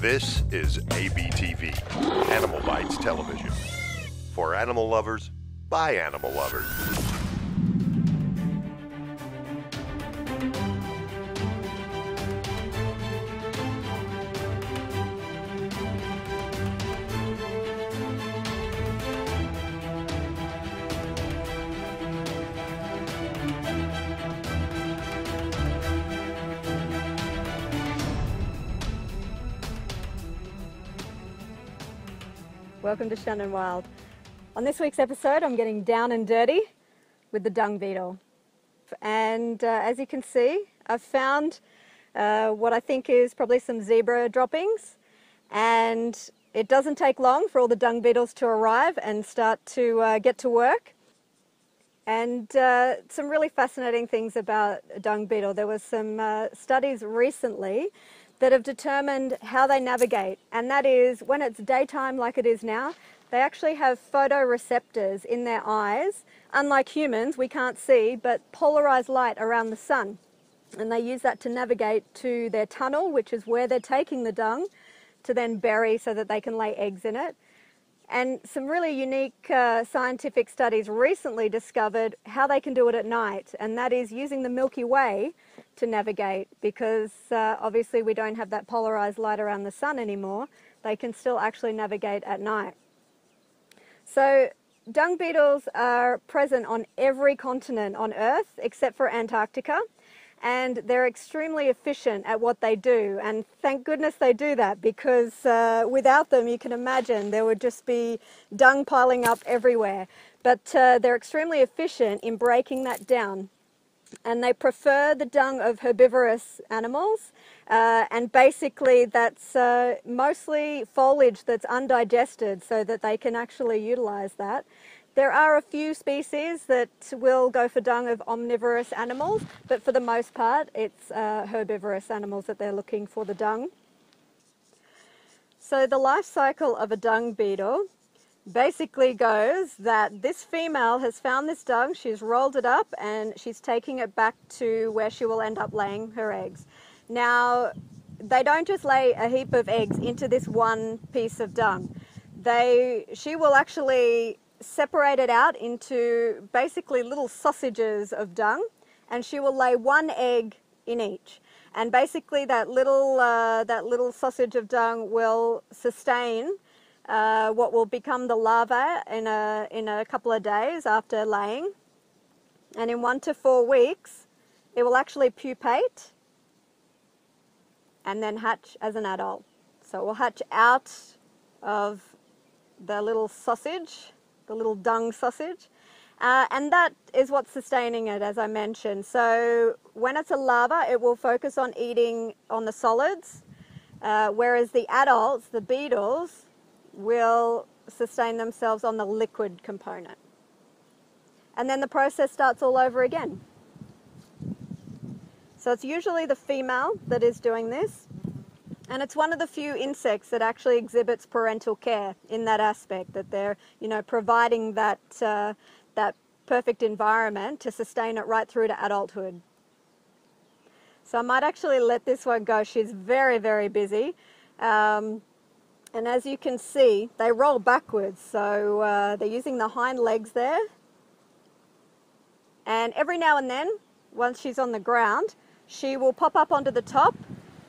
This is ABTV, Animal Bites Television. For animal lovers, by animal lovers. Welcome to Shannon Wild. On this week's episode, I'm getting down and dirty with the dung beetle. And as you can see, I've found what I think is probably some zebra droppings. And it doesn't take long for all the dung beetles to arrive and start to get to work. And some really fascinating things about a dung beetle. There was some studies recently that have determined how they navigate. And that is, when it's daytime like it is now, they actually have photoreceptors in their eyes. Unlike humans, we can't see, but polarized light around the sun. And they use that to navigate to their tunnel, which is where they're taking the dung to then bury so that they can lay eggs in it. And some really unique scientific studies recently discovered how they can do it at night. And that is using the Milky Way to navigate, because obviously we don't have that polarized light around the sun anymore. They can still actually navigate at night. So dung beetles are present on every continent on Earth except for Antarctica, and they're extremely efficient at what they do, and thank goodness they do that, because without them, you can imagine, there would just be dung piling up everywhere. But they're extremely efficient in breaking that down. And they prefer the dung of herbivorous animals, and basically that's mostly foliage that's undigested, so that they can actually utilize that. There are a few species that will go for dung of omnivorous animals, but for the most part it's herbivorous animals that they're looking for the dung. So the life cycle of a dung beetle basically goes that this female has found this dung, she's rolled it up, and she's taking it back to where she will end up laying her eggs. Now, they don't just lay a heap of eggs into this one piece of dung. She will actually separate it out into basically little sausages of dung, and she will lay one egg in each. And basically that little sausage of dung will sustain what will become the larva in a couple of days after laying, and in 1 to 4 weeks it will actually pupate and then hatch as an adult. So it will hatch out of the little sausage, the little dung sausage, and that is what's sustaining it, as I mentioned. So when it's a larva, it will focus on eating on the solids, whereas the adults, the beetles, will sustain themselves on the liquid component. And then the process starts all over again. So it's usually the female that is doing this, and it's one of the few insects that actually exhibits parental care in that aspect, that they're, you know, providing that, that perfect environment to sustain it right through to adulthood. So I might actually let this one go. She's very, very busy. And as you can see, they roll backwards, so they're using the hind legs there. And every now and then, once she's on the ground, she will pop up onto the top,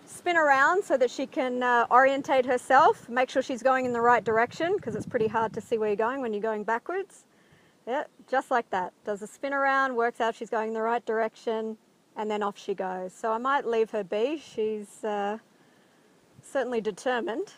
spin around so that she can orientate herself, make sure she's going in the right direction, because it's pretty hard to see where you're going when you're going backwards. Yeah, just like that. Does a spin around, works out she's going in the right direction, and then off she goes. So I might leave her be. She's certainly determined.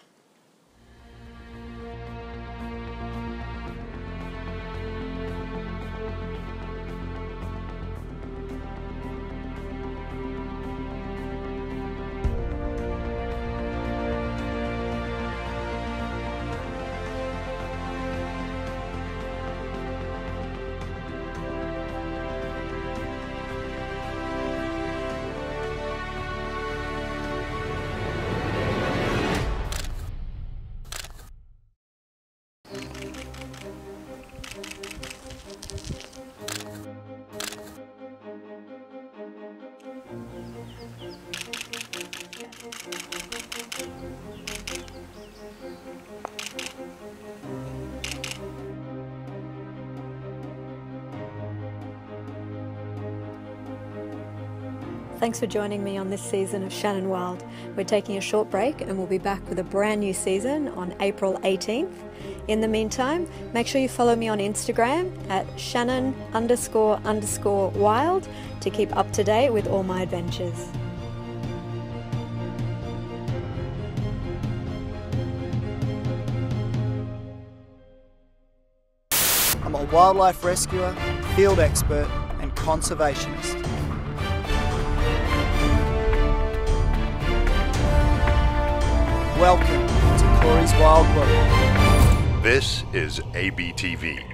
Thanks for joining me on this season of Shannon Wild. We're taking a short break and we'll be back with a brand new season on April 18th. In the meantime, make sure you follow me on Instagram at Shannon__wild to keep up to date with all my adventures. I'm a wildlife rescuer, field expert and conservationist. Welcome to Corey's Wild World. This is ABTV.